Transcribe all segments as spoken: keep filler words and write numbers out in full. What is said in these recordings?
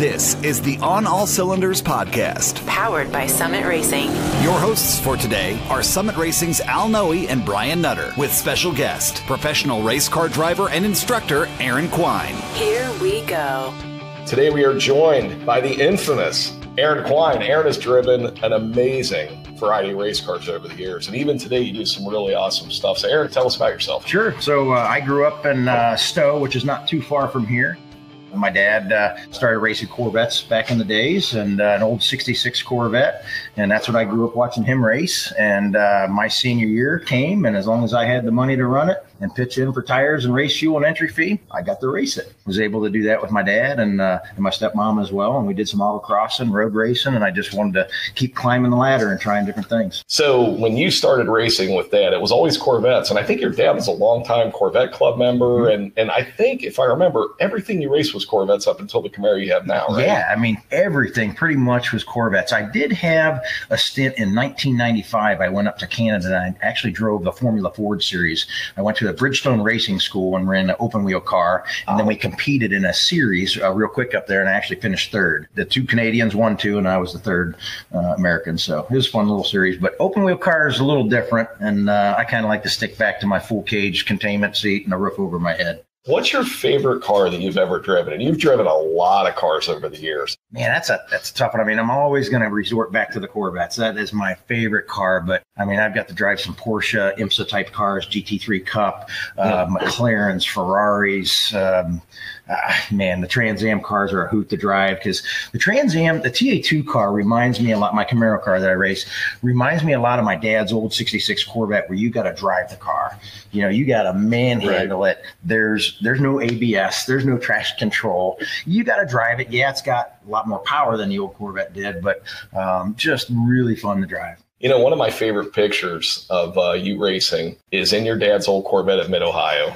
This is the On All Cylinders Podcast, powered by Summit Racing. Your hosts for today are Summit Racing's Al Noe and Brian Nutter, with special guest, professional race car driver and instructor, Aaron Quine. Here we go. Today we are joined by the infamous Aaron Quine. Aaron has driven an amazing variety of race cars over the years, and even today you do some really awesome stuff. So Aaron, tell us about yourself. Sure. So uh, I grew up in uh, Stowe, which is not too far from here. My dad uh, started racing Corvettes back in the days, and uh, an old sixty-six Corvette, and that's what I grew up watching him race. And uh, my senior year came, and as long as I had the money to run it and pitch in for tires and race fuel and entry fee, I got to race it. I was able to do that with my dad and, uh, and my stepmom as well, and we did some autocrossing, road racing, and I just wanted to keep climbing the ladder and trying different things. So when you started racing with Dad, it was always Corvettes, and I think your dad was a longtime Corvette Club member, mm-hmm. and, and I think, if I remember, everything you raced was Corvettes up until the Camaro you have now, right? Yeah, I mean, everything pretty much was Corvettes. I did have a stint in nineteen ninety-five. I went up to Canada, and I actually drove the Formula Ford series. I went to the Bridgestone Racing School and ran an open-wheel car, and oh. then we competed in a series uh, real quick up there, and I actually finished third. The two Canadians won two, and I was the third uh, American, so it was a fun little series. But open-wheel car is a little different, and uh, I kind of like to stick back to my full-cage containment seat and a roof over my head. What's your favorite car that you've ever driven? And you've driven a lot of cars over the years. Man, that's a that's a tough one. I mean, I'm always going to resort back to the Corvettes. That is my favorite car. But, I mean, I've got to drive some Porsche, IMSA-type cars, G T three Cup, uh, McLarens, Ferraris. Um, uh, man, the Trans Am cars are a hoot to drive, because the Trans Am, the T A two car reminds me a lot, my Camaro car that I race, reminds me a lot of my dad's old sixty-six Corvette, where you got to drive the car. You know, you got to manhandle right. it. There's There's no A B S. There's no traction control. You got to drive it. Yeah, it's got a lot more power than the old Corvette did, but um, just really fun to drive. You know, one of my favorite pictures of uh, you racing is in your dad's old Corvette at Mid-Ohio,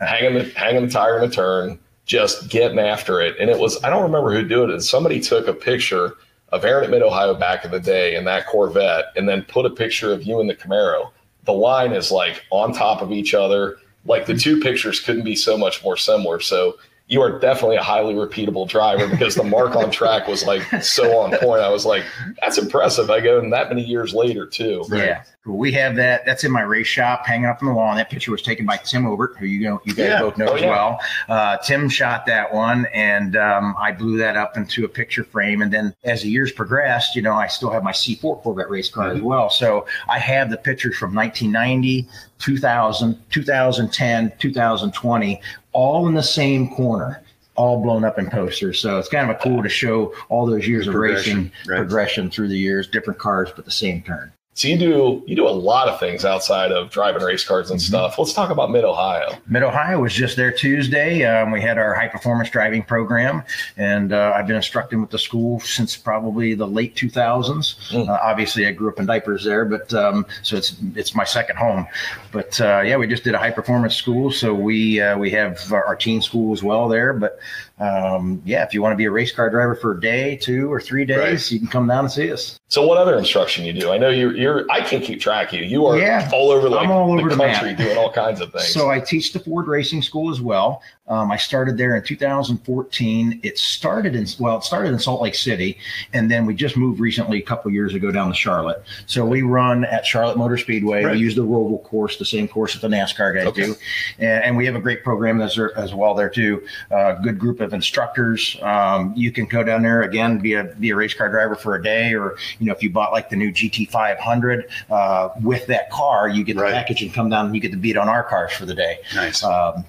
hanging the hanging the tire in a turn, just getting after it. And it was, I don't remember who did it. Somebody took a picture of Aaron at Mid-Ohio back in the day in that Corvette, and then put a picture of you in the Camaro. The line is like on top of each other. Like, the two pictures couldn't be so much more similar. So you are definitely a highly repeatable driver, because the mark on track was like so on point. I was like, that's impressive. I go, and that many years later too. Right? Yeah. We have that. That's in my race shop, hanging up on the wall. And that picture was taken by Tim Obert, who you know, you guys yeah. both know oh, as yeah. well. Uh, Tim shot that one, and um, I blew that up into a picture frame. And then as the years progressed, you know, I still have my C four Corvette race car mm-hmm. as well. So I have the pictures from nineteen ninety, two thousand, two thousand ten, two thousand twenty, all in the same corner, all blown up in posters. So it's kind of a cool to show all those years of racing right. progression through the years, different cars, but the same turn. So you do you do a lot of things outside of driving race cars and stuff. Let's talk about Mid-Ohio. Mid-Ohio was just there Tuesday. Um, we had our high-performance driving program, and uh, I've been instructing with the school since probably the late two thousands. Mm. Uh, obviously, I grew up in diapers there, but um, so it's it's my second home. But, uh, yeah, we just did a high-performance school, so we, uh, we have our, our teen school as well there. But, um, yeah, if you want to be a race car driver for a day, two, or three days, right. you can come down and see us. So what other instruction you do? I know you're, you're I can't keep track of you. You are yeah, all over, like, all over the, the country map. Doing all kinds of things. So I teach the Ford Racing School as well. Um, I started there in two thousand fourteen. It started in, well, it started in Salt Lake City, and then we just moved recently a couple of years ago down to Charlotte. So we run at Charlotte Motor Speedway. Right. We use the Roval course, the same course that the NASCAR guys okay. do. And, and we have a great program as, as well there too. Uh, good group of instructors. Um, you can go down there again, be a, be a race car driver for a day, or, you know, if you bought like the new G T five hundred uh, with that car, you get the right. package and come down and you get to beat on our cars for the day. Nice. Um,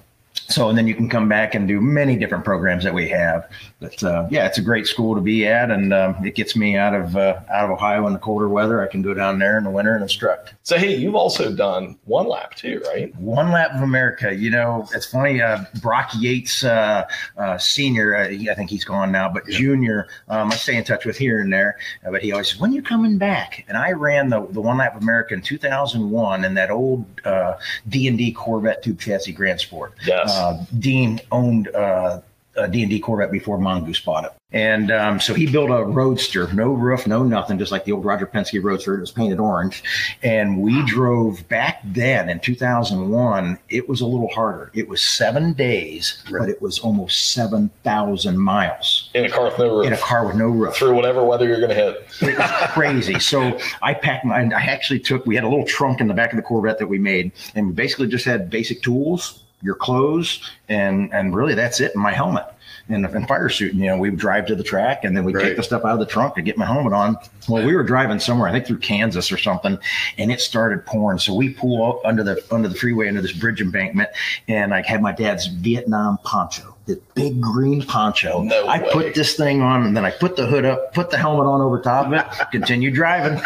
So, and then you can come back and do many different programs that we have. But uh, yeah, it's a great school to be at, and um, it gets me out of uh, out of Ohio in the colder weather. I can go down there in the winter and instruct. So, hey, you've also done One Lap too, right? One Lap of America. You know, it's funny. Uh, Brock Yates, uh, uh, senior, uh, I think he's gone now, but yeah. junior, um, I stay in touch with here and there. Uh, but he always says, "When are you coming back?" And I ran the the One Lap of America in two thousand one in that old uh, D and D Corvette tube chassis Grand Sport. Yes. Um, Uh, Dean owned uh, a D and D Corvette before Mongoose bought it. And um, so he built a roadster, no roof, no nothing, just like the old Roger Penske roadster. It was painted orange. And we drove back then in two thousand one. It was a little harder. It was seven days, right. but it was almost seven thousand miles. in a car with no roof. In a car with no roof. Through whatever weather you're going to hit. It was crazy. So I packed my, I actually took, we had a little trunk in the back of the Corvette that we made, and we basically just had basic tools, your clothes, and and really that's it, and my helmet. In a fire suit, and, you know, we would drive to the track, and then we'd right. take the stuff out of the trunk and get my helmet on. Well, we were driving somewhere, I think through Kansas or something, and it started pouring. So we pull up under the under the freeway, under this bridge embankment, and I had my dad's Vietnam poncho, this big green poncho. No I way. Put this thing on, and then I put the hood up, put the helmet on over top of it, continued driving.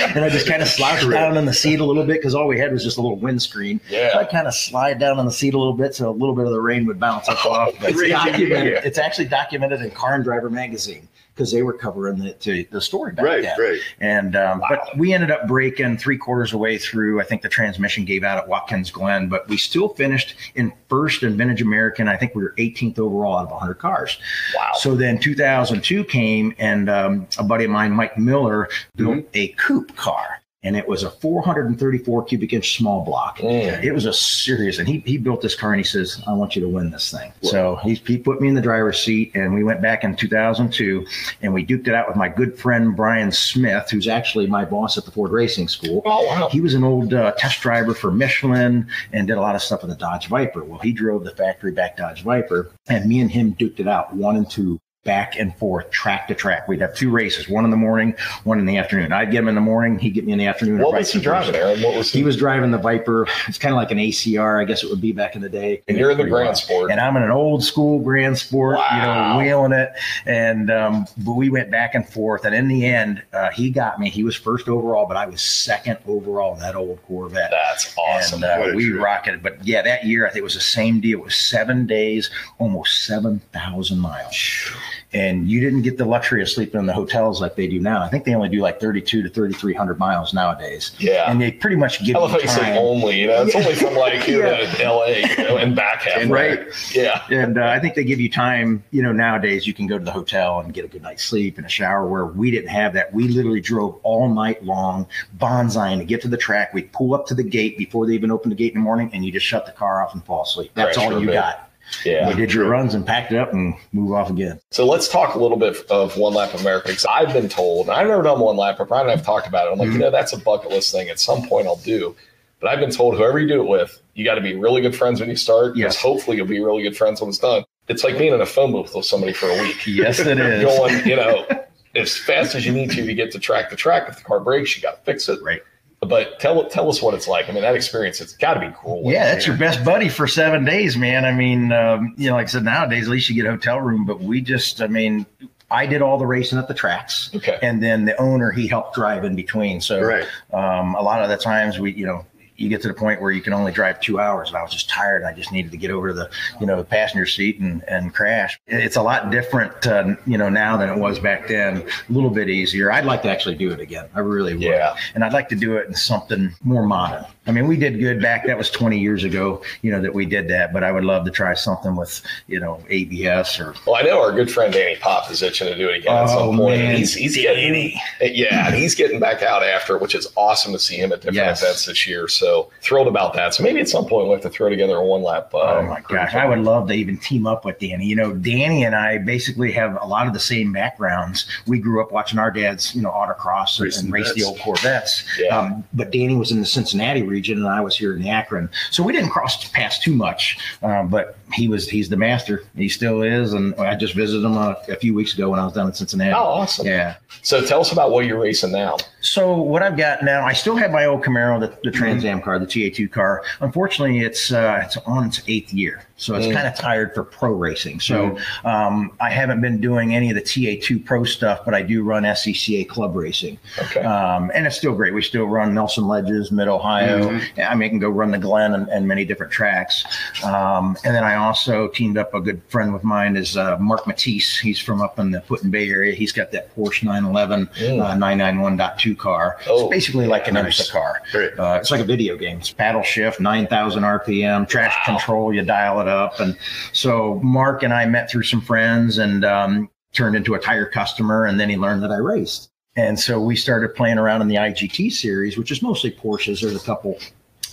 And I just kind of slouched True. down on the seat a little bit, because all we had was just a little windscreen. Yeah. So I kind of slide down on the seat a little bit, so a little bit of the rain would bounce up off. But it's, documented, yeah. it's actually documented in Car and Driver magazine, because they were covering the the story back right, then. Right. And um, wow. But we ended up breaking three quarters of the way through. I think the transmission gave out at Watkins Glen, but we still finished in first in Vintage American. I think we were eighteenth overall out of one hundred cars. Wow. So then two thousand two came, and um, a buddy of mine, Mike Miller, built mm-hmm. a coupe car. And it was a four hundred thirty-four cubic inch small block. Mm. It was a serious, and he he built this car, and he says, I want you to win this thing. Wow. So he, he put me in the driver's seat, and we went back in two thousand two, and we duked it out with my good friend, Brian Smith, who's actually my boss at the Ford Racing School. Oh, wow. He was an old uh, test driver for Michelin and did a lot of stuff with the Dodge Viper. Well, he drove the factory back Dodge Viper, and me and him duked it out one and two. Back and forth, track to track. We'd have two races, one in the morning, one in the afternoon. I'd get him in the morning, he'd get me in the afternoon. What was he driving, Aaron? What was he? He was driving the Viper. It's kind of like an A C R, I guess it would be back in the day. And you're in the Grand Sport. And I'm in an old school Grand Sport, wow. you know, wheeling it. And um, but we went back and forth. And in the end, uh, he got me. He was first overall, but I was second overall in that old Corvette. That's awesome. And, uh, we trip. rocketed. But yeah, that year, I think it was the same deal. It was seven days, almost seven thousand miles. And you didn't get the luxury of sleeping in the hotels like they do now. I think they only do like thirty-two to thirty-three hundred miles nowadays. Yeah. And they pretty much give you time. I love how you say only. You know, it's only from like you yeah. know, L A you know, and back half. And right. right. Yeah. And uh, I think they give you time. You know, nowadays you can go to the hotel and get a good night's sleep and a shower, where we didn't have that. We literally drove all night long, bonzaiing to get to the track. We'd pull up to the gate before they even opened the gate in the morning, and you just shut the car off and fall asleep. That's all you got. Yeah, we did your runs and packed it up and move off again. So let's talk a little bit of One Lap of America, because I've been told, and I've never done One Lap, but Brian and I have talked about it. I'm like, mm-hmm. you know, that's a bucket list thing. At some point I'll do. But I've been told whoever you do it with, you got to be really good friends when you start. Yes. Because hopefully you'll be really good friends when it's done. It's like being in a phone booth with somebody for a week. Yes, it is. Going, you know, as fast as you need to, you get to track the track. If the car breaks, you got to fix it. Right. But tell tell us what it's like. I mean, that experience, it's got to be cool. Yeah, that's your best buddy for seven days, man. I mean, um, you know, like I said, nowadays, at least you get a hotel room. But we just, I mean, I did all the racing at the tracks. Okay. And then the owner, he helped drive in between. So right. um, a lot of the times we, you know, you get to the point where you can only drive two hours. And I was just tired. And I just needed to get over to the, you know, the passenger seat and, and crash. It's a lot different, uh, you know, now than it was back then. A little bit easier. I'd like to actually do it again. I really would. Yeah. And I'd like to do it in something more modern. I mean, we did good back. That was twenty years ago, you know, that we did that. But I would love to try something with, you know, A B S or. Well, I know our good friend Danny Pop is itching to do it again oh, at some point. Man. He's, he's getting, yeah, and he's getting back out after, which is awesome to see him at different yes. events this year. So. So thrilled about that. So maybe at some point we'll have to throw together a one lap. Uh, oh my gosh. I would love to even team up with Danny. You know, Danny and I basically have a lot of the same backgrounds. We grew up watching our dad's, you know, autocross and, and race the old Corvettes. Yeah. Um, but Danny was in the Cincinnati region and I was here in the Akron. So we didn't cross paths too much, uh, but he was, he's the master. He still is. And I just visited him a, a few weeks ago when I was down in Cincinnati. Oh, awesome. Yeah. So tell us about what you're racing now. So what I've got now, I still have my old Camaro, the, the Trans Am car, the T A two car. Unfortunately, it's uh, it's on its eighth year. So it's mm. kind of tired for pro racing. So mm. um, I haven't been doing any of the T A two pro stuff, but I do run S C C A club racing. Okay. Um, and it's still great. We still run Nelson Ledges, Mid-Ohio. Mm-hmm. I mean, I can go run the Glen and, and many different tracks. Um, and then I also teamed up, a good friend of mine is uh, Mark Matisse. He's from up in the Putin Bay area. He's got that Porsche nine eleven mm. uh, nine ninety-one point two car. Oh, it's basically yeah, like an nice. IMSA car. Uh, it's like a video game. It's paddle shift, nine thousand R P M, trash wow. control, you dial it up. And so Mark and I met through some friends and um, turned into a tire customer. And then he learned that I raced. And so we started playing around in the I G T series, which is mostly Porsches. There's a couple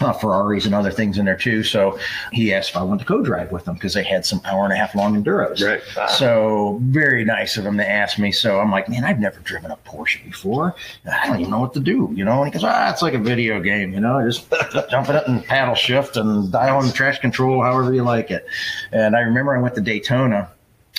Uh, Ferraris and other things in there too. So he asked if I wanted to co-drive with them because they had some hour and a half long Enduros. Right. Wow. So very nice of him to ask me. So I'm like, man, I've never driven a Porsche before. I don't even know what to do, you know? And he goes, ah, it's like a video game, you know? Just jump it up and paddle shift and dial in the traction control, however you like it. And I remember I went to Daytona.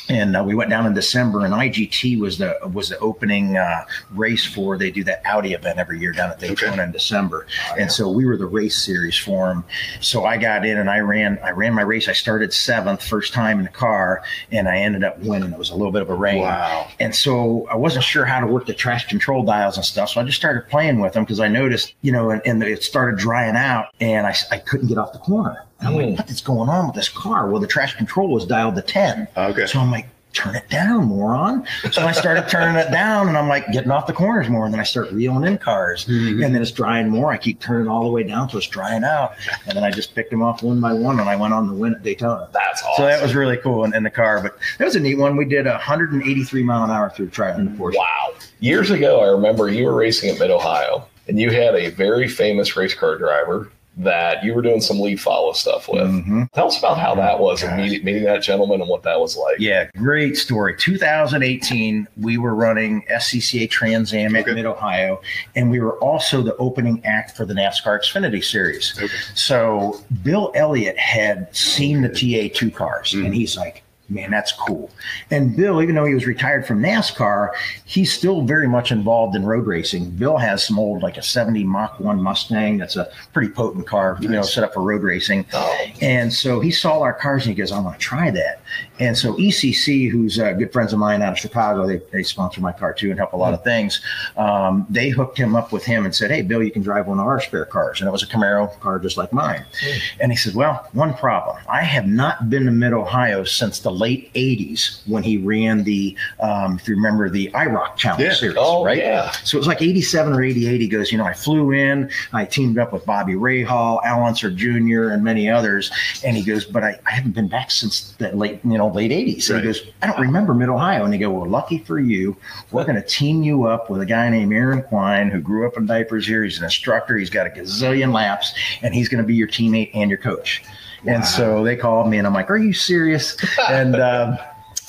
And uh, we went down in December, and I G T was the was the opening uh, race for. They do that Audi event every year down at Daytona okay. in December, oh, and yeah. so we were the race series for them. So I got in and I ran. I ran my race. I started seventh, first time in the car, and I ended up winning. It was a little bit of a rain, wow. and so I wasn't sure how to work the traction control dials and stuff. So I just started playing with them because I noticed, you know, and, and it started drying out, and I I couldn't get off the corner. I'm like, what's going on with this car? Well, the traction control was dialed to ten. Okay. So I'm like, turn it down, moron. So I started turning it down, and I'm like getting off the corners more. And then I start reeling in cars. Mm-hmm. And then it's drying more. I keep turning all the way down till it's drying out. And then I just picked them off one by one, and I went on the win at Daytona. That's awesome. So that was really cool in, in the car. But that was a neat one. We did one hundred eighty-three mile an hour through track in the Porsche. Wow. Years ago, I remember you were racing at Mid-Ohio, and you had a very famous race car driver that you were doing some lead follow stuff with. Mm-hmm. Tell us about how that was, and meeting, meeting that gentleman and what that was like. Yeah, great story. two thousand eighteen, we were running S C C A Trans Am okay. at Mid-Ohio, and we were also the opening act for the NASCAR Xfinity Series. Okay. So Bill Elliott had seen the T A two cars, mm-hmm. and he's like, man, that's cool. And Bill, even though he was retired from NASCAR, he's still very much involved in road racing. Bill has some old, like a seventy Mach one Mustang. That's a pretty potent car, nice. You know, set up for road racing. Oh. And so he saw our cars and he goes, I want to try that. And so E C C, who's uh, good friends of mine out of Chicago, they, they sponsor my car too and help a lot mm-hmm. of things. Um, they hooked him up with him and said, hey, Bill, you can drive one of our spare cars. And it was a Camaro car just like mine. Mm-hmm. And he said, well, one problem. I have not been to Mid-Ohio since the late eighties when he ran the, um, if you remember, the IROC Challenge yeah. series, oh, right? Yeah. So it was like eighty-seven or eighty-eight. He goes, you know, I flew in, I teamed up with Bobby Rahal, Al Unser Junior, and many others. And he goes, but I, I haven't been back since the late, you know, late eighties. And right. he goes, I don't remember Mid-Ohio. And he go, well, lucky for you, we're going to team you up with a guy named Aaron Quine who grew up in diapers here. He's an instructor. He's got a gazillion laps, and he's going to be your teammate and your coach. Wow. And so they called me and I'm like, are you serious? And um,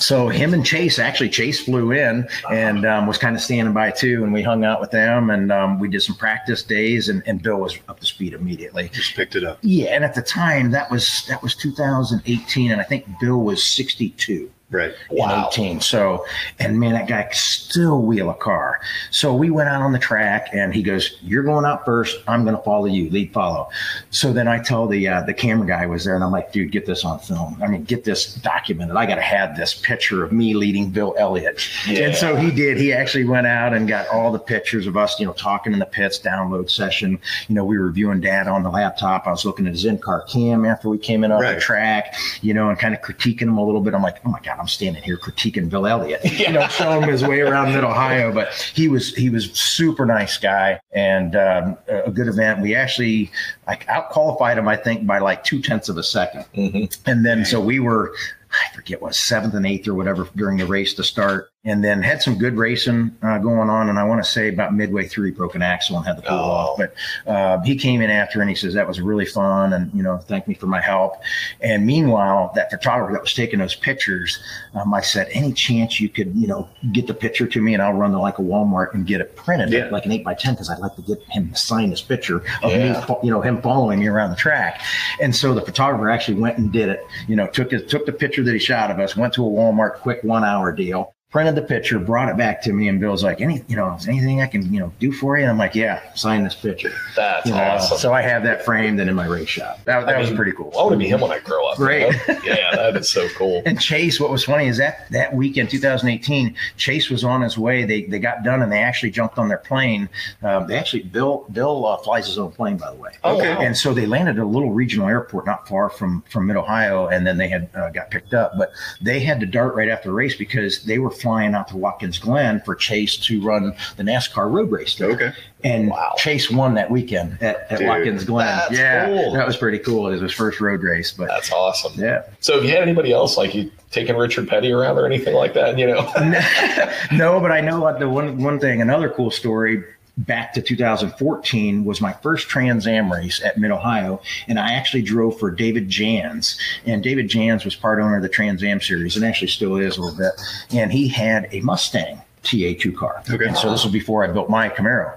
so him and Chase, actually Chase flew in and um, was kind of standing by too. And we hung out with them and um, we did some practice days and, and Bill was up to speed immediately. Just picked it up. Yeah. And at the time that was, that was two thousand eighteen. And I think Bill was sixty-two. Right. Wow. eighteen. So, and man, that guy could still wheel a car. So we went out on the track and he goes, you're going out first. I'm going to follow you, lead follow. So then I tell the, uh, the camera guy was there and I'm like, dude, get this on film. I mean, get this documented. I got to have this picture of me leading Bill Elliott. Yeah. And so he did, he actually went out and got all the pictures of us, you know, talking in the pits, download session. You know, we were viewing data on the laptop. I was looking at his in-car cam after we came in off right. the track, you know, and kind of critiquing him a little bit. I'm like, oh my God, I'm standing here critiquing Bill Elliott, you know, showing him his way around Mid-Ohio, but he was, he was super nice guy and um, a good event. We actually like out qualified him, I think by like two tenths of a second. Mm-hmm. And then, so we were, I forget what, seventh and eighth or whatever during the race to start. And then had some good racing uh, going on. And I want to say about midway through, he broke an axle and had to pull oh. off. But uh, he came in after and he says, that was really fun. And, you know, thanked me for my help. And meanwhile, that photographer that was taking those pictures, um, I said, any chance you could, you know, get the picture to me and I'll run to like a Walmart and get it printed, yeah. like an eight by ten, because I'd like to get him to sign this picture of yeah. me, you know, him following me around the track. And so the photographer actually went and did it, you know, took his, took the picture that he shot of us, went to a Walmart, quick one hour deal. Printed the picture, brought it back to me, and Bill's like, "Any, you know, is anything I can, you know, do for you?" And I'm like, "Yeah, sign this picture." That's you know, awesome. So I have that framed and in my race shop. That, that I was mean, pretty cool. I want to be him when I grow up. Right? You know? Yeah, that is so cool. And Chase, what was funny is that that weekend, two thousand eighteen, Chase was on his way. They they got done and they actually jumped on their plane. Um, they actually Bill Bill uh, flies his own plane, by the way. Oh, okay. Wow. And so they landed at a little regional airport not far from from Mid-Ohio, and then they had uh, got picked up. But they had to dart right after the race because they were flying out to Watkins Glen for Chase to run the NASCAR road race there. Okay. And wow. Chase won that weekend at, at Dude, Watkins Glen. That's yeah, cool. That was pretty cool. It was his first road race. But that's awesome. Yeah. So have you had anybody else like you taking Richard Petty around or anything like that? You know. No, but I know the one one thing. Another cool story. back to two thousand fourteen was my first Trans Am race at Mid-Ohio, and I actually drove for David Jans. And David Jans was part owner of the Trans Am series, and actually still is a little bit. And he had a Mustang T A two car. Okay. And so this was before I built my Camaro.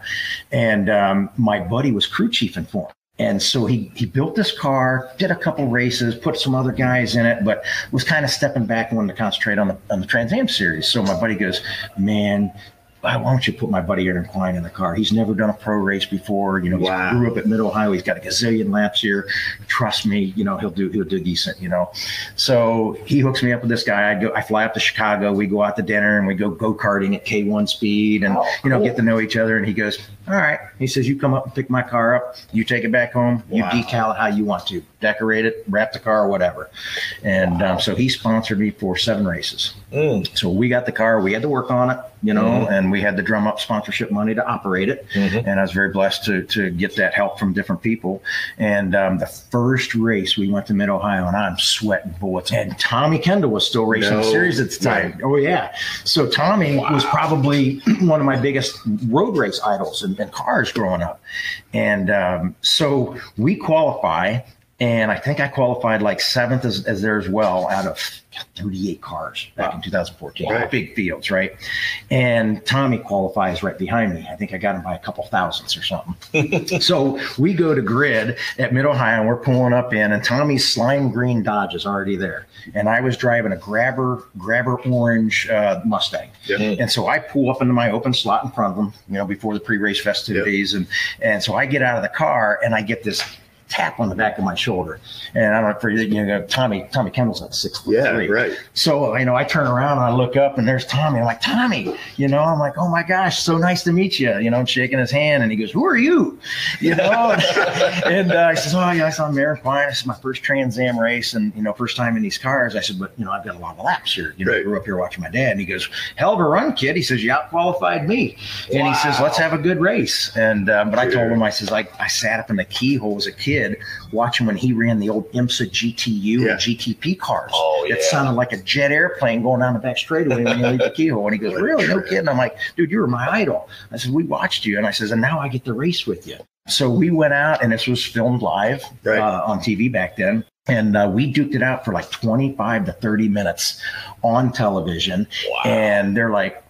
And um, my buddy was crew chief in Ford. And so he, he built this car, did a couple races, put some other guys in it, but was kind of stepping back and wanted to concentrate on the, on the Trans Am series. So my buddy goes, man, why don't you put my buddy Aaron Quine in the car? He's never done a pro race before. You know, wow. He grew up at Mid-Ohio. He's got a gazillion laps here. Trust me, you know, he'll do he'll do decent, you know. So he hooks me up with this guy. I go, I fly up to Chicago. We go out to dinner and we go go-karting at K one speed and, oh, cool. you know, get to know each other. And he goes, all right. He says, you come up and pick my car up. You take it back home. Wow. You decal it how you want to. Decorate it, wrap the car, whatever. And wow. um, so he sponsored me for seven races. Mm. So we got the car. We had to work on it, you know, mm-hmm. and we had to drum up sponsorship money to operate it. Mm-hmm. And I was very blessed to to get that help from different people. And um, the first race, we went to Mid-Ohio, and I'm sweating bullets. And Tommy Kendall was still racing no. the series at the time. Yeah. Oh, yeah. So Tommy wow. was probably one of my biggest road race idols and, and cars growing up. And um, so we qualify. And I think I qualified like seventh as, as there as well out of thirty-eight cars back wow. in two thousand fourteen. Wow. Big fields, right? And Tommy qualifies right behind me. I think I got him by a couple thousandths or something. So we go to grid at Mid-Ohio, and we're pulling up in, and Tommy's slime green Dodge is already there. And I was driving a grabber grabber orange uh, Mustang. Yep. And so I pull up into my open slot in front of him, you know, before the pre-race festivities. Yep. And, and so I get out of the car, and I get this tap on the back of my shoulder. And I don't know, for you know, Tommy, Tommy Kendall's at six foot yeah, three. Right. So, you know, I turn around and I look up and there's Tommy. I'm like, Tommy, you know, I'm like, oh my gosh, so nice to meet you. You know, I'm shaking his hand and he goes, who are you? You know, and uh, I says, oh yeah, I saw Aaron Quine. This is my first Trans Am race and, you know, first time in these cars. I said, but you know, I've got a lot of laps here. You know, right. I grew up here watching my dad. And he goes, hell of a run, kid. He says, you outqualified me. And wow. he says, let's have a good race. And, uh, but sure. I told him, I says, I, I sat up in the keyhole as a kid watching when he ran the old IMSA G T U yeah. and G T P cars. Oh, yeah. It sounded like a jet airplane going down the back straightaway when you leave the keyhole. And he goes, really? No kidding. I'm like, dude, you were my idol. I said, we watched you. And I says, and now I get to race with you. So we went out, and this was filmed live right. uh, on T V back then. And uh, we duked it out for like twenty-five to thirty minutes on television. Wow. And they're like,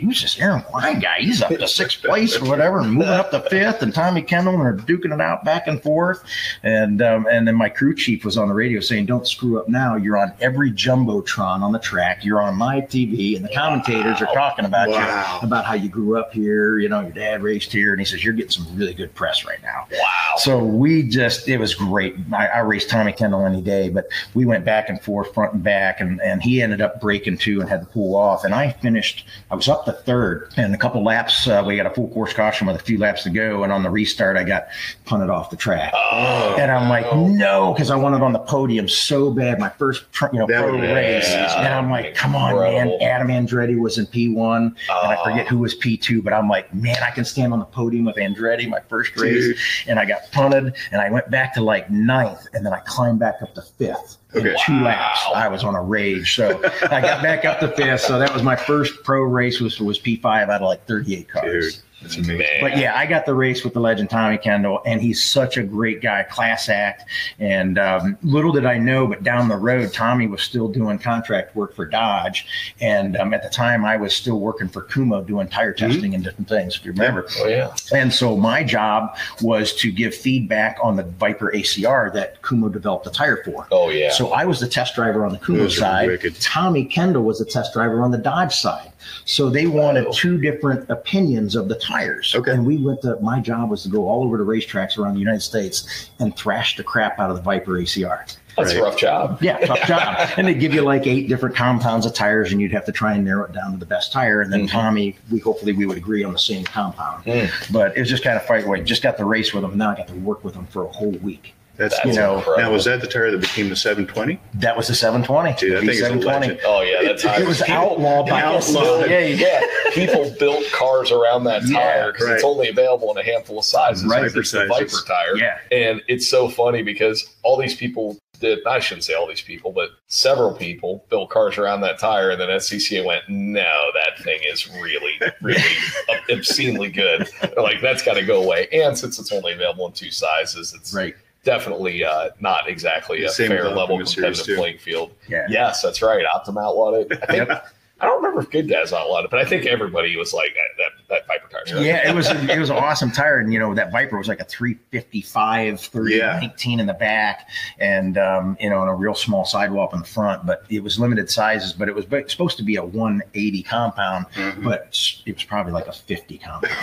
who's this Aaron Quine guy? He's up to sixth place or whatever, and moving up to fifth. And Tommy Kendall are duking it out back and forth. And um, and then my crew chief was on the radio saying, "Don't screw up now. You're on every jumbotron on the track. You're on live T V, and the commentators wow. are talking about wow. you, about how you grew up here. You know, your dad raced here." And he says, "You're getting some really good press right now." Wow. So we just it was great. I, I raced Tommy Kendall any day, but we went back and forth, front and back, and and he ended up breaking two and had to pull off. And I finished. I was up to third, and a couple laps uh, we got a full course caution with a few laps to go, and on the restart I got punted off the track. Oh, and I'm like, no, because I wanted on the podium so bad, my first you know pro race. And I'm like, come on, man. Adam Andretti was in P one oh. and I forget who was P two, but I'm like, man, I can stand on the podium with Andretti my first race. Dude. And I got punted, and I went back to like ninth, and then I climbed back up to fifth. Okay. In two wow. laps, I was on a rage. So I got back up to fifth. So that was my first pro race was, was P five out of like thirty-eight cars. Dude. That's amazing. Man. But yeah, I got the race with the legend Tommy Kendall, and he's such a great guy, class act. And um, little did I know, but down the road, Tommy was still doing contract work for Dodge, and um, at the time, I was still working for Kumho doing tire testing mm-hmm. and different things, if you remember. Oh yeah. And so my job was to give feedback on the Viper A C R that Kumho developed the tire for. Oh yeah. So I was the test driver on the Kumho Those side. Tommy Kendall was the test driver on the Dodge side. So they wanted two different opinions of the tires. Okay. And we went to, my job was to go all over the racetracks around the United States and thrash the crap out of the Viper A C R. That's right. A rough job. Yeah, tough job. And they give you like eight different compounds of tires, and you'd have to try and narrow it down to the best tire. And then mm-hmm. Tommy, we hopefully we would agree on the same compound. Mm. But it was just kind of fight way. Just got the race with him. And now I got to work with him for a whole week. That's, that's you know, now was that the tire that became the seven twenty? That was the seven twenty. Dude, I think it's a legend. Oh yeah, that tire. It was outlawed by outlawed. Yeah, yeah. People built cars around that tire because yeah, right. it's only available in a handful of sizes. Right, it's the Viper tire. Yeah, and it's so funny because all these people did, I shouldn't say all these people, but several people built cars around that tire, and then S C C A went, no, that thing is really, really obscenely good. They're like, that's got to go away. And since it's only available in two sizes, it's right. definitely uh, not exactly a fair level competitive playing field. Yeah. Yes, that's right. Optum outlawed it. I think yep. I don't remember if Good Dad's not a lot of it, but I think everybody was like that. That, that Viper tire. Yeah, it was it was an awesome tire, and you know that Viper was like a three fifty-five, three eighteen yeah. in the back, and um, you know, on a real small sidewalk in the front. But it was limited sizes, but it was supposed to be a one eighty compound, mm-hmm. but it was probably like a fifty compound.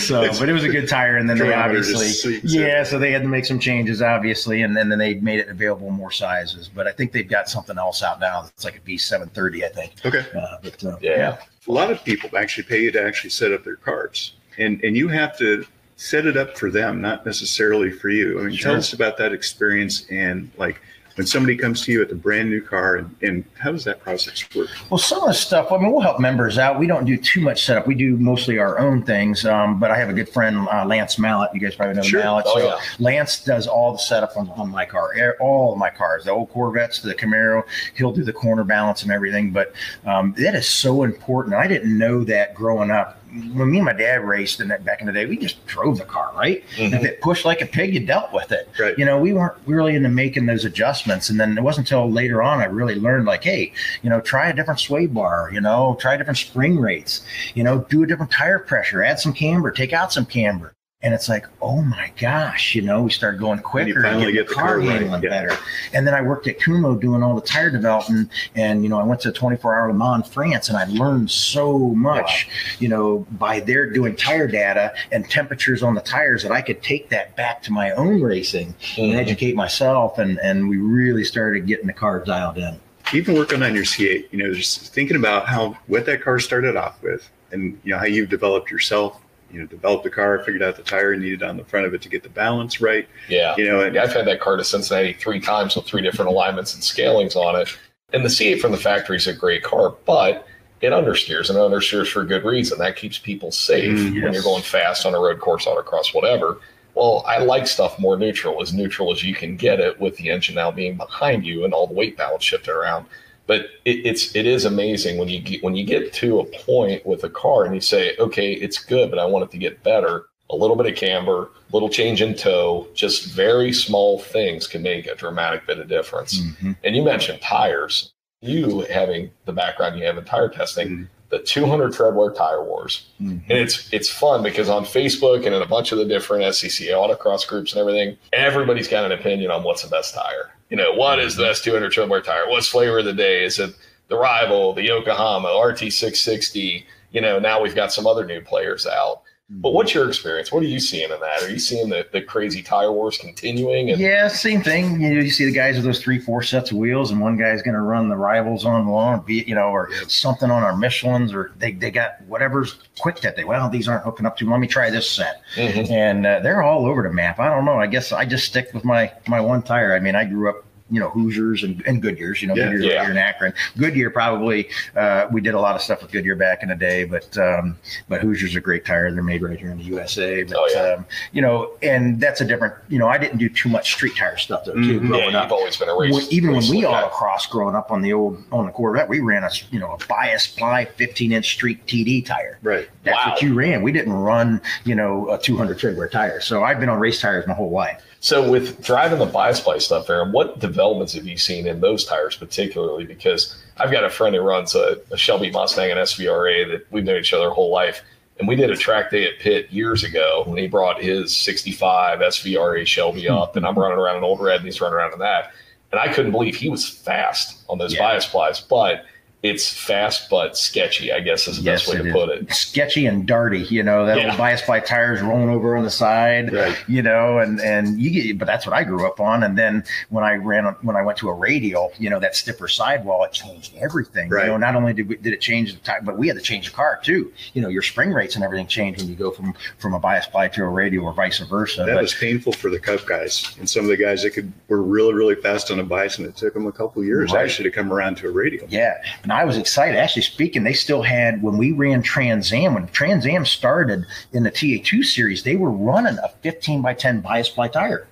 so, but it was a good tire, and then they obviously yeah, so they had to make some changes, obviously, and then, then they made it available in more sizes. But I think they've got something else out now that's like a seven thirty, I think. Okay. Uh, but, uh, yeah. yeah. A lot of people actually pay you to actually set up their cars, and and you have to set it up for them, not necessarily for you. I mean, sure. Tell us about that experience, and like when somebody comes to you with a brand new car, and, and how does that process work? Well, some of the stuff, I mean, we'll help members out. We don't do too much setup. We do mostly our own things. Um, but I have a good friend, uh, Lance Mallett. You guys probably know sure. Mallett. Oh, so yeah. Lance does all the setup on, on my car, all of my cars, the old Corvettes, the Camaro. He'll do the corner balance and everything. But um, that is so important. I didn't know that growing up. When me and my dad raced in that back in the day, we just drove the car, right? Mm-hmm. If it pushed like a pig, you dealt with it. Right. You know, we weren't really into making those adjustments. And then it wasn't until later on I really learned, like, hey, you know, try a different sway bar, you know, try different spring rates, you know, do a different tire pressure, add some camber, take out some camber. And it's like, oh my gosh, you know, we started going quicker and, and get the car handling yeah. better. And then I worked at Kumho doing all the tire development. And, you know, I went to a twenty-four hour Le Mans, France, and I learned so much, wow. you know, by their doing tire data and temperatures on the tires that I could take that back to my own racing mm-hmm. and educate myself. And, and we really started getting the car dialed in. Even working on your C eight, you know, just thinking about how what that car started off with and, you know, how you've developed yourself. You know, developed the car, figured out the tire needed on the front of it to get the balance right. Yeah. You know, and I've had that car to Cincinnati three times with three different alignments and scalings on it. And the C eight from the factory is a great car, but it understeers, and it understeers for a good reason. That keeps people safe mm, yes. when you're going fast on a road course, autocross, whatever. Well, I like stuff more neutral, as neutral as you can get it with the engine now being behind you and all the weight balance shifted around. But it, it's it is amazing when you get, when you get to a point with a car and you say, okay, it's good, but I want it to get better. A little bit of camber, little change in toe, just very small things can make a dramatic bit of difference. Mm-hmm. And you mentioned tires. You having the background you have in tire testing, mm-hmm. the two hundred Treadwear Tire Wars, mm-hmm. and it's it's fun because on Facebook and in a bunch of the different S C C A autocross groups and everything, everybody's got an opinion on what's the best tire. You know, what is the best two hundred Treadwear tire? What's flavor of the day? Is it the Rival, the Yokohama, R T six sixty? You know, now we've got some other new players out. But what's your experience? What are you seeing in that? Are you seeing the, the crazy tire wars continuing? And- yeah, same thing. You know, you see the guys with those three, four sets of wheels, and one guy's going to run the Rivals on long, or be, you know, or something on our Michelins, or they, they got whatever's quick that day. Well, these aren't hooking up to. Let me try this set. Mm-hmm. And uh, they're all over the map. I don't know. I guess I just stick with my my one tire. I mean, I grew up, you know, Hoosiers and, and Goodyears, you know, yeah, Goodyear yeah. in Akron. Goodyear probably, uh, we did a lot of stuff with Goodyear back in the day, but um, but Hoosiers are a great tire. They're made right here in the U S A. But, oh, yeah. um, you know, and that's a different, you know, I didn't do too much street tire stuff, though, too, mm-hmm. growing yeah, up. You've always been a race, well, even race when we all crossed growing up on the old, on the Corvette, we ran a, you know, a bias ply fifteen inch street T D tire. Right. That's wow. what you ran. We didn't run, you know, a two hundred Treadwear tire. So I've been on race tires my whole life. So with driving the bias play stuff, Aaron, what developments have you seen in those tires particularly? Because I've got a friend who runs a, a Shelby Mustang and S V R A that we've known each other our whole life. And we did a track day at Pitt years ago when he brought his sixty-five S V R A Shelby up. And I'm running around an old red and he's running around in that. And I couldn't believe he was fast on those yeah. bias plies. But it's fast but sketchy, I guess is the yes, best way to is. put it. Sketchy and darty, you know, that yeah. old bias ply tires rolling over on the side, right. you know, and, and you get, but that's what I grew up on. And then when I ran, when I went to a radial, you know, that stiffer sidewall, it changed everything. Right. You know, not only did we, did it change the tire, but we had to change the car too. You know, your spring rates and everything change when you go from, from a bias ply to a radial or vice versa. That but, was painful for the Cup guys. And some of the guys that could were really, really fast on a bias, and it took them a couple years right. actually to come around to a radial. Yeah. And I was excited. Actually speaking, they still had, when we ran Trans Am, when Trans Am started in the T A two series, they were running a fifteen by ten bias ply tire.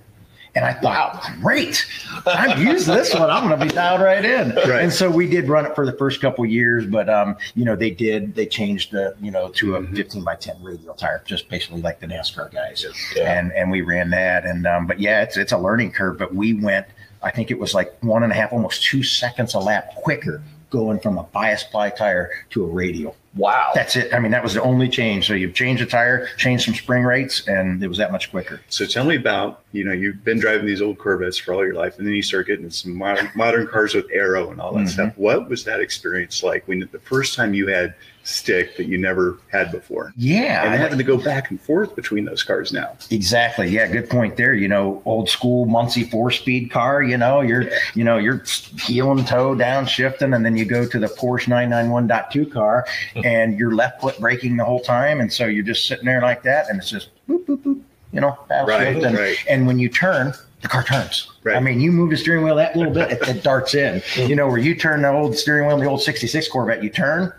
And I thought, wow, great, I'm using this one. I'm going to be dialed right in. Right. And so we did run it for the first couple of years, but, um, you know, they did, they changed the, you know, to a mm-hmm. fifteen by ten radial tire, just basically like the NASCAR guys. Yes. Yeah. And, and we ran that. And, um, but yeah, it's, it's a learning curve, but we went, I think it was like one and a half, almost two seconds a lap quicker going from a bias ply tire to a radial. Wow. That's it. I mean, that was the only change. So you've changed a tire, changed some spring rates, and it was that much quicker. So tell me about, you know, you've been driving these old Corvettes for all your life, and then you start getting some modern, modern cars with aero and all that mm-hmm. stuff. What was that experience like when the first time you had stick that you never had before? Yeah. And having to go back and forth between those cars now. Exactly. Yeah. Good point there. You know, old school Muncie four speed car, you know, you're, yeah. you know, you're heel and toe down shifting, and then you go to the Porsche nine ninety-one point two car and your left foot braking the whole time. And so you're just sitting there like that, and it's just boop, boop, boop, you know, battle right, shift. And, right. and when you turn, the car turns. Right. I mean, you move the steering wheel that little bit, it, it darts in, you know, where you turn the old steering wheel, the old sixty-six Corvette, you turn,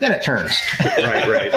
then it turns. Right, right.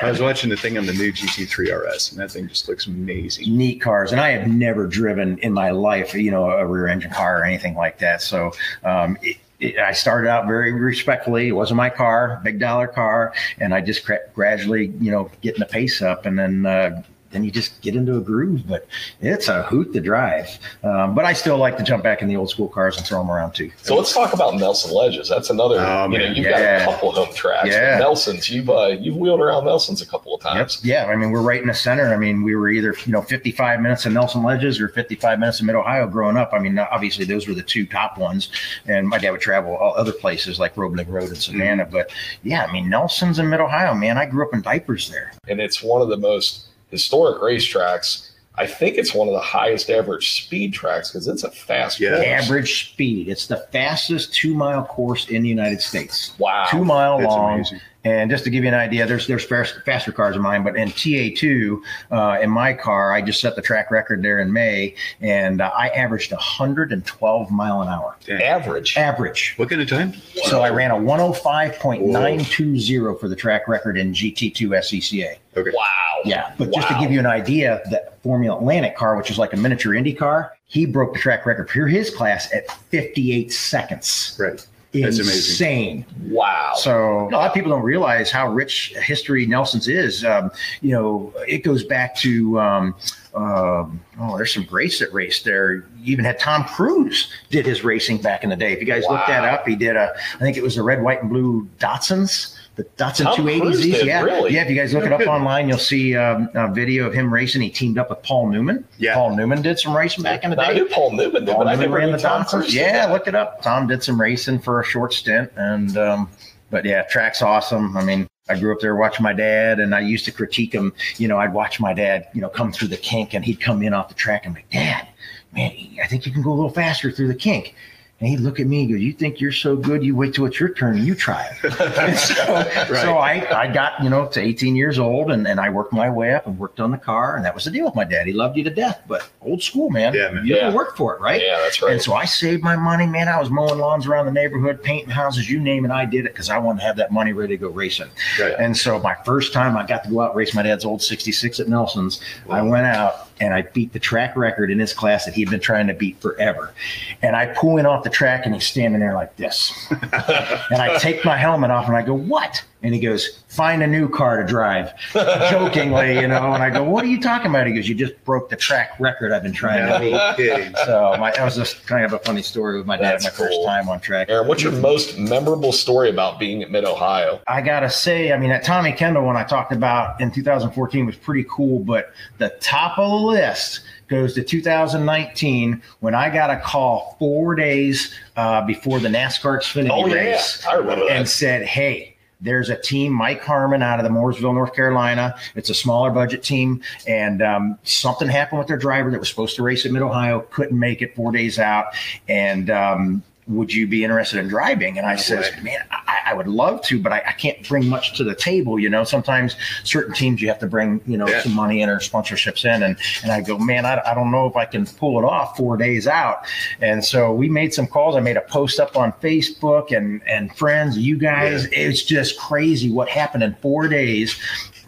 I was watching the thing on the new G T three R S, and that thing just looks amazing. Neat cars. And I have never driven in my life, you know, a rear engine car or anything like that. So um, it, it, I started out very respectfully. It wasn't my car, big dollar car. And I just cra- gradually, you know, getting the pace up, and then uh, then you just get into a groove. But it's a hoot to drive. Um, but I still like to jump back in the old school cars and throw them around too. So let's talk about Nelson Ledges. That's another, um, you know, you've yeah. got a couple of them tracks. Yeah. Nelson's, you've, uh, you've wheeled around Nelson's a couple of times. Yep. Yeah, I mean, we're right in the center. I mean, we were either, you know, fifty-five minutes of Nelson Ledges or fifty-five minutes of Mid-Ohio growing up. I mean, obviously those were the two top ones. And my dad would travel all other places like Roebling Road and Savannah. Mm-hmm. But yeah, I mean, Nelson's in Mid-Ohio, man. I grew up in diapers there. And it's one of the most historic racetracks. I think it's one of the highest average speed tracks because it's a fast yeah. course. Average speed. It's the fastest two-mile course in the United States. Wow. Two-mile long. Amazing. And just to give you an idea, there's there's faster cars of mine, but in T A two, uh, in my car, I just set the track record there in May, and uh, I averaged one hundred twelve mile an hour. Damn. Average? Average. What kind of time? So I ran a one oh five point nine two zero for the track record in G T two S C C A. Okay. Wow. Yeah, but wow. just to give you an idea, that Formula Atlantic car, which is like a miniature Indy car, he broke the track record for his class at fifty-eight seconds. Right. That's insane. Amazing. Wow. So a lot of people don't realize how rich history Nelson's is. Um, you know, it goes back to, um, um, oh, there's some greats that raced there. You even had Tom Cruise did his racing back in the day. If you guys wow. look that up, he did, a, I think it was the red, white, and blue Datsuns. The Datsun two eighty Zs, yeah, really? Yeah. If you guys look it up online, you'll see um, a video of him racing. He teamed up with Paul Newman. Yeah. Paul Newman did some racing back in the day. I knew Paul Newman, did, Paul but Newman I never ran the Datsuns. Yeah, look it up. Tom did some racing for a short stint, and um, but yeah, track's awesome. I mean, I grew up there watching my dad, and I used to critique him. You know, I'd watch my dad, you know, come through the kink, and he'd come in off the track and be, Dad, man, I think you can go a little faster through the kink. And he'd look at me and go, you think you're so good? You wait till it's your turn and you try it. so right. so I, I got, you know, to eighteen years old, and, and I worked my way up and worked on the car. And that was the deal with my dad. He loved you to death, but old school, man. Yeah, man. You yeah. had to work for it, right? Yeah, that's right. And so I saved my money, man. I was mowing lawns around the neighborhood, painting houses, you name it. I did it because I wanted to have that money ready to go racing. Right. And so my first time I got to go out and race my dad's old sixty-six at Nelson's, wow. I went out. And I beat the track record in his class that he'd been trying to beat forever. And I pull in off the track, and he's standing there like this. And I take my helmet off, and I go, what? And he goes, find a new car to drive. Jokingly, you know. And I go, what are you talking about? He goes, you just broke the track record I've been trying no to beat. Kidding. So my, that was just kind of a funny story with my dad. That's my cool. first time on track. Aaron, what's your most memorable story about being at Mid-Ohio? I got to say, I mean, that Tommy Kendall one I talked about in two thousand fourteen was pretty cool, but the top of the list goes to two thousand nineteen when I got a call four days uh, before the NASCAR Xfinity oh, race yeah. I remember that. And said, hey, there's a team, Mike Harmon out of the Mooresville, North Carolina. It's a smaller budget team. And um, something happened with their driver that was supposed to race at Mid-Ohio, couldn't make it four days out. And um, would you be interested in driving? And I says, man, I, I would love to, but I, I can't bring much to the table. You know, sometimes certain teams you have to bring, you know, yeah. some money in or sponsorships in. And, and I go, man, I, I don't know if I can pull it off four days out. And so we made some calls. I made a post up on Facebook and, and friends, you guys, yeah. it's just crazy what happened in four days.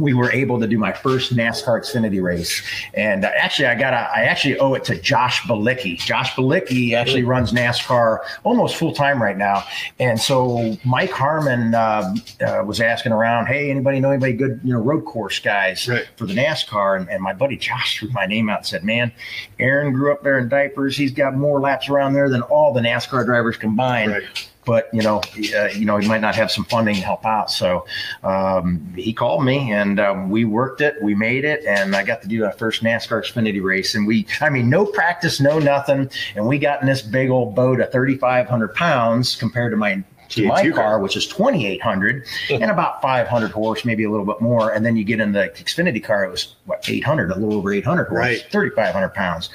we were able to do my first NASCAR Xfinity race. And actually, I got I actually owe it to Josh Balicki. Josh Balicki actually runs NASCAR almost full time right now. And so Mike Harmon uh, uh, was asking around, hey, anybody know anybody good, you know, road course guys right. for the NASCAR? And, and my buddy Josh threw my name out and said, man, Aaron grew up there in diapers. He's got more laps around there than all the NASCAR drivers combined. Right. But, you know, uh, you know, he might not have some funding to help out. So um, he called me and um, we worked it. We made it. And I got to do our first NASCAR Xfinity race. And we I mean, no practice, no nothing. And we got in this big old boat of thirty-five hundred pounds compared to my to my car, which is twenty-eight hundred and about five hundred horse, maybe a little bit more. And then you get in the Xfinity car. It was what, eight hundred, a little over eight hundred horse, right. thirty-five hundred pounds.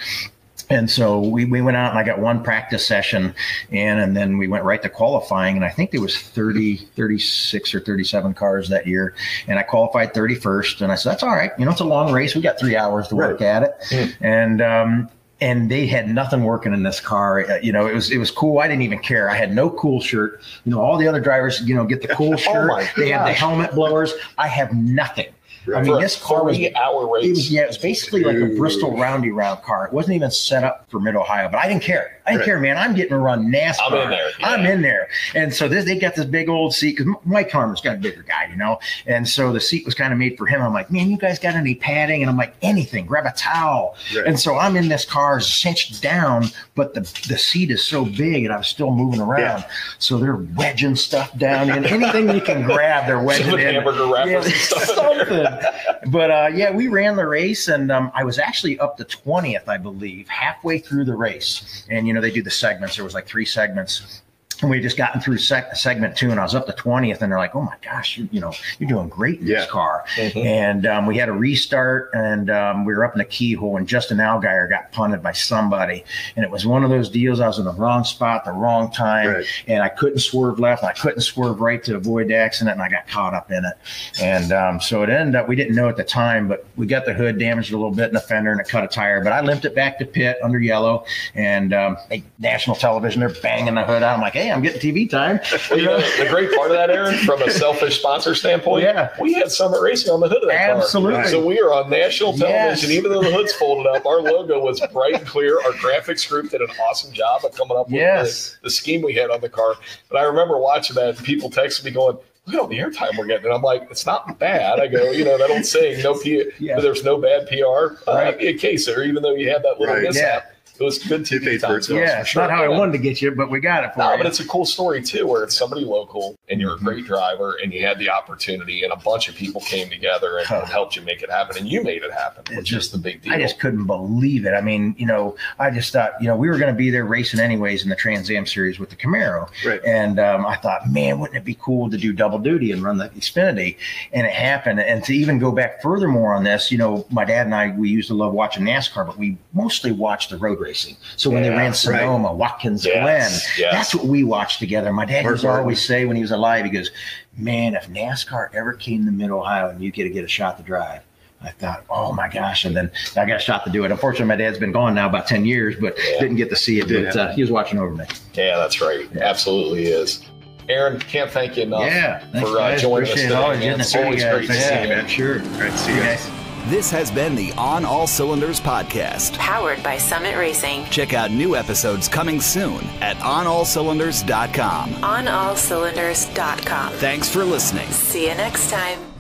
And so we, we went out and I got one practice session and, and then we went right to qualifying. And I think there was thirty, thirty-six or thirty-seven cars that year. And I qualified thirty-first. And I said, that's all right. You know, it's a long race. We got three hours to work at it. Mm-hmm. And, um, and they had nothing working in this car. You know, it was, it was cool. I didn't even care. I had no cool shirt. You know, all the other drivers, you know, get the cool shirt. Oh they have the helmet blowers. I have nothing. I mean, this car was hour race. It was, yeah, it was basically like a Bristol roundy round car. It wasn't even set up for Mid Ohio, but I didn't care. I didn't right. care, man. I'm getting to run NASCAR. I'm in there. Yeah. I'm in there. And so this, they got this big old seat because Mike Harmon's got a bigger guy, you know. And so the seat was kind of made for him. I'm like, man, you guys got any padding? And I'm like, anything. Grab a towel. Right. And so I'm in this car, cinched down, but the the seat is so big, and I'm still moving around. Yeah. So they're wedging stuff down in. Anything you can grab, they're wedging so the in. Hamburger wrappers yeah, and stuff. Something. But, uh, yeah, we ran the race, and um, I was actually up to twentieth, I believe, halfway through the race. And, you know, they do the segments. There was like three segments. And we had just gotten through sec- segment two, and I was up to twentieth, and they're like, oh, my gosh, you, you know, you're doing great in yeah. this car. Mm-hmm. And um, we had a restart, and um, we were up in a keyhole, and Justin Allgaier got punted by somebody. And it was one of those deals. I was in the wrong spot, the wrong time, right. and I couldn't swerve left, and I couldn't swerve right to avoid the accident, and I got caught up in it. And um, so it ended up, we didn't know at the time, but we got the hood damaged a little bit and a fender and it cut a tire. But I limped it back to pit under yellow, and um, they, national television, they're banging the hood out. I'm like, hey, I'm getting T V time. Well, you know, the great part of that, Aaron, from a selfish sponsor standpoint, yeah. we had Summit Racing on the hood of that Absolutely. car. So we are on national television. Yes. Even though the hood's folded up, our logo was bright and clear. Our graphics group did an awesome job of coming up with yes. the, the scheme we had on the car. But I remember watching that and people texted me going, look at all the airtime we're getting. And I'm like, it's not bad. I go, you know, that old saying, no P- yeah. there's no bad P R. Uh, right. Be a case there, even though you had that little right. mishap. Yeah. It was good T V time. Yeah, it's sure. not how I wanted to get you, but we got it for no, you. But it's a cool story, too, where it's somebody local, and you're a great driver, and you had the opportunity, and a bunch of people came together and, huh. and helped you make it happen, and you made it happen, which it's, is the big deal. I just couldn't believe it. I mean, you know, I just thought, you know, we were going to be there racing anyways in the Trans Am series with the Camaro. Right. And um, I thought, man, wouldn't it be cool to do double duty and run the Xfinity? And it happened. And to even go back furthermore on this, you know, my dad and I, we used to love watching NASCAR, but we mostly watched the road racing. So when yeah, they ran Sonoma, right. Watkins Glen, yes, yes. that's what we watched together. My dad used to always say when he was alive, he goes, man, if NASCAR ever came to Mid-Ohio and you get to get a shot to drive, I thought, oh my gosh. And then I got a shot to do it. Unfortunately, my dad's been gone now about ten years, but yeah. didn't get to see it. But uh, he was watching over me. Yeah, that's right. Yeah. Absolutely is. Aaron, can't thank you enough yeah, for uh, joining us today. Always, it's always great to see you, man. Sure. Great to see you guys. This has been the On All Cylinders podcast, powered by Summit Racing. Check out new episodes coming soon at on all cylinders dot com. on all cylinders dot com. Thanks for listening. See you next time.